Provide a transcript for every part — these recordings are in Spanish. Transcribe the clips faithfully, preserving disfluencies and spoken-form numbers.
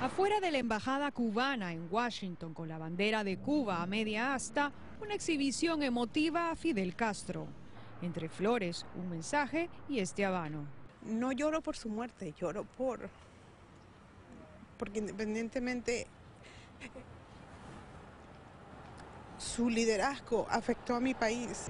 Afuera de la embajada cubana en Washington, con la bandera de Cuba a media asta, una exhibición emotiva a Fidel Castro. Entre flores, un mensaje y este habano. No lloro por su muerte, lloro por... porque independientemente su liderazgo afectó a mi país.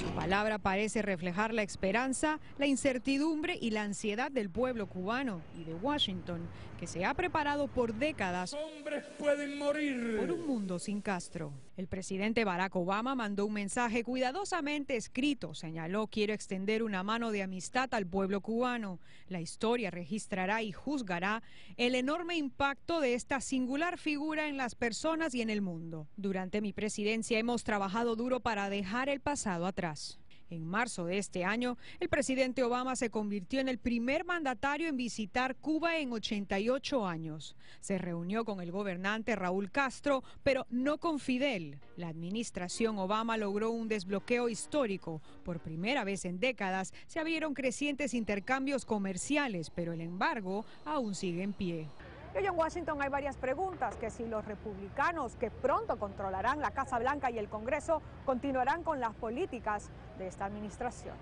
Su palabra parece reflejar la esperanza, la incertidumbre y la ansiedad del pueblo cubano y de Washington, que se ha preparado por décadas. Los hombres pueden morir por un mundo sin Castro. El presidente Barack Obama mandó un mensaje cuidadosamente escrito. Señaló: quiero extender una mano de amistad al pueblo cubano. La historia registrará y juzgará el enorme impacto de esta singular figura en las personas y en el mundo. Durante mi presidencia hemos trabajado duro para dejar el pasado atrás. En marzo de este año, el presidente Obama se convirtió en el primer mandatario en visitar Cuba en ochenta y ocho años. Se reunió con el gobernante Raúl Castro, pero no con Fidel. La administración Obama logró un desbloqueo histórico. Por primera vez en décadas se abrieron crecientes intercambios comerciales, pero el embargo aún sigue en pie. Y hoy en Washington hay varias preguntas, que si los republicanos, que pronto controlarán la Casa Blanca y el Congreso, continuarán con las políticas de esta administración.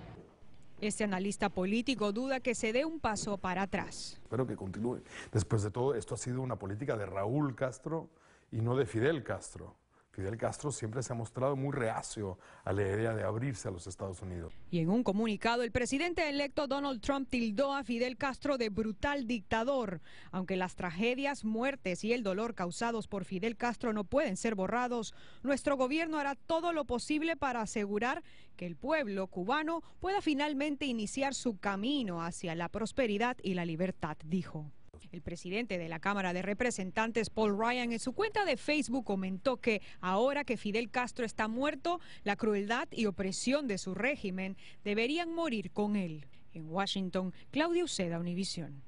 Este analista político duda que se dé un paso para atrás. Espero que continúe. Después de todo, esto ha sido una política de Raúl Castro y no de Fidel Castro. Fidel Castro siempre se ha mostrado muy reacio a la idea de abrirse a los Estados Unidos. Y en un comunicado, el presidente electo Donald Trump tildó a Fidel Castro de brutal dictador. Aunque las tragedias, muertes y el dolor causados por Fidel Castro no pueden ser borrados, nuestro gobierno hará todo lo posible para asegurar que el pueblo cubano pueda finalmente iniciar su camino hacia la prosperidad y la libertad, dijo. El presidente de la Cámara de Representantes, Paul Ryan, en su cuenta de Facebook comentó que ahora que Fidel Castro está muerto, la crueldad y opresión de su régimen deberían morir con él. En Washington, Claudia Uceda, Univisión.